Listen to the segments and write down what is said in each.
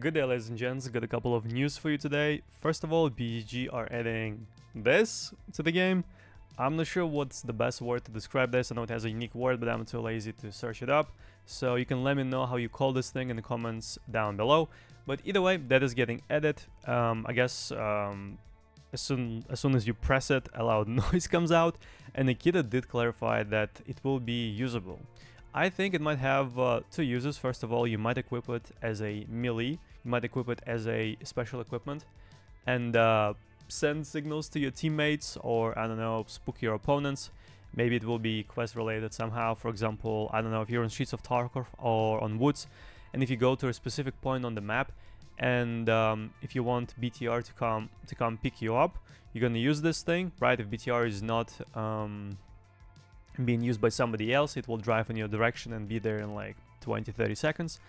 Good day, ladies and gents. Got a couple of news for you today. First of all, BGG are adding this to the game. I'm not sure what's the best word to describe this. I know it has a unique word, but I'm too lazy to search it up. So you can let me know how you call this thing in the comments down below. But either way, that is getting added. I guess as soon as you press it, a loud noise comes out. And Nikita did clarify that it will be usable. I think it might have two uses. First of all, you might equip it as a melee, you might equip it as a special equipment and send signals to your teammates or, I don't know, spook your opponents. Maybe it will be quest related somehow. For example, I don't know, if you're on Streets of Tarkov or on Woods, and if you go to a specific point on the map and if you want BTR to come pick you up, you're gonna use this thing, right? If BTR is not being used by somebody else, it will drive in your direction and be there in like 20-30 seconds.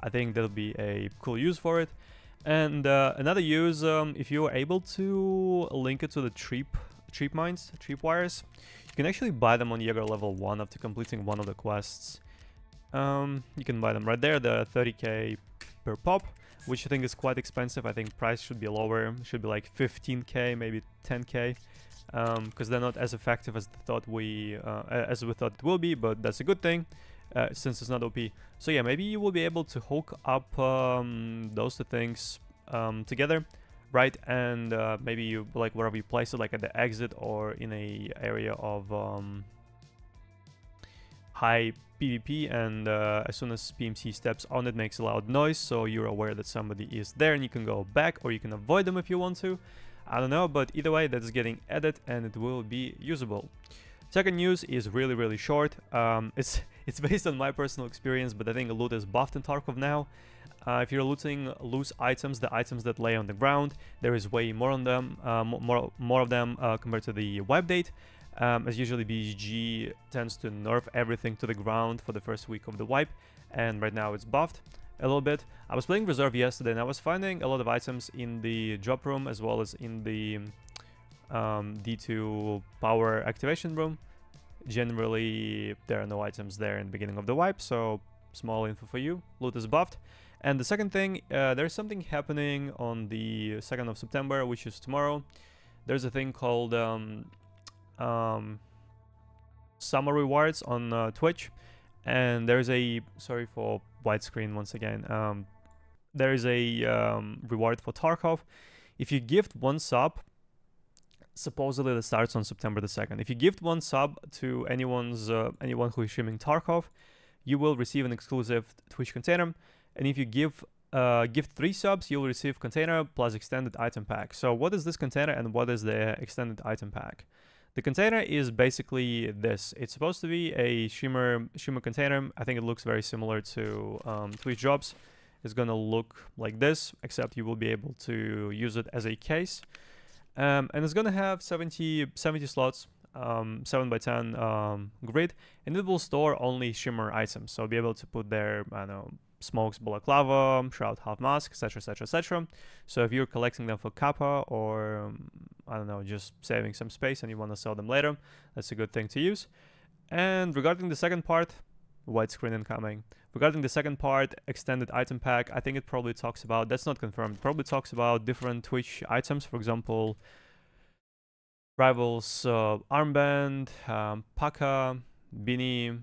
I think that'll be a cool use for it. And another use, if you are able to link it to the tripwires, you can actually buy them on Jaeger level 1 after completing one of the quests. You can buy them right there. They're 30k per pop, which I think is quite expensive. I think price should be lower, it should be like 15k, maybe 10k. Because they're not as effective as we thought it will be, but that's a good thing since it's not OP. So yeah, maybe you will be able to hook up those two things together, right? And maybe you, like, wherever you place it, like at the exit or in a area of high PvP, and as soon as PMC steps on, it makes a loud noise, so you're aware that somebody is there, and you can go back or you can avoid them if you want to. I don't know, but either way, that's getting added and it will be usable. Second news is really short. It's based on my personal experience, but I think loot is buffed in Tarkov now. If you're looting loose items, the items that lay on the ground, there is way more on them, more of them compared to the wipe date. As usually, BGG tends to nerf everything to the ground for the first week of the wipe, and right now it's buffed a little bit. I was playing Reserve yesterday and I was finding a lot of items in the drop room as well as in the D2 power activation room. Generally, there are no items there in the beginning of the wipe, so small info for you. Loot is buffed. And the second thing, there's something happening on the 2nd of September, which is tomorrow. There's a thing called Summer Rewards on Twitch. And there's a, sorry for widescreen once again, there is a reward for Tarkov. If you gift one sub, supposedly that starts on September the 2nd. If you gift one sub to anyone who is streaming Tarkov, you will receive an exclusive Twitch container. And if you gift 3 subs, you'll receive container plus extended item pack. So what is this container and what is the extended item pack? The container is basically this. It's supposed to be a Shimmer container. I think it looks very similar to Twitch drops. It's gonna look like this, except you will be able to use it as a case. And it's gonna have 70 slots, 7x10 grid, and it will store only Shimmer items. So I'll be able to put there, I don't know, smokes, balaclava, shroud, half mask, etc, etc, etc. So if you're collecting them for Kappa or I don't know, just saving some space and you want to sell them later, that's a good thing to use. And regarding the second part, widescreen incoming. Regarding the second part, extended item pack, I think it probably talks about, that's not confirmed, probably talks about different Twitch items, for example, Rivals armband, Paka, beanie,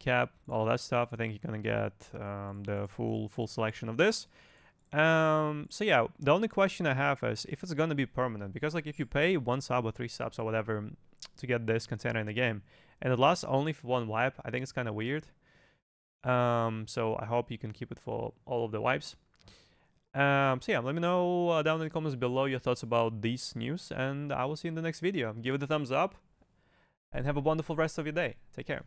cap, all that stuff. I think you're gonna get the full selection of this. So yeah, the only question I have is if it's gonna be permanent, because like if you pay 1 sub or 3 subs or whatever to get this container in the game and it lasts only for 1 wipe, I think it's kind of weird. So I hope you can keep it for all of the wipes. So yeah, let me know down in the comments below your thoughts about these news, and I will see you in the next video. Give it a thumbs up and have a wonderful rest of your day. Take care.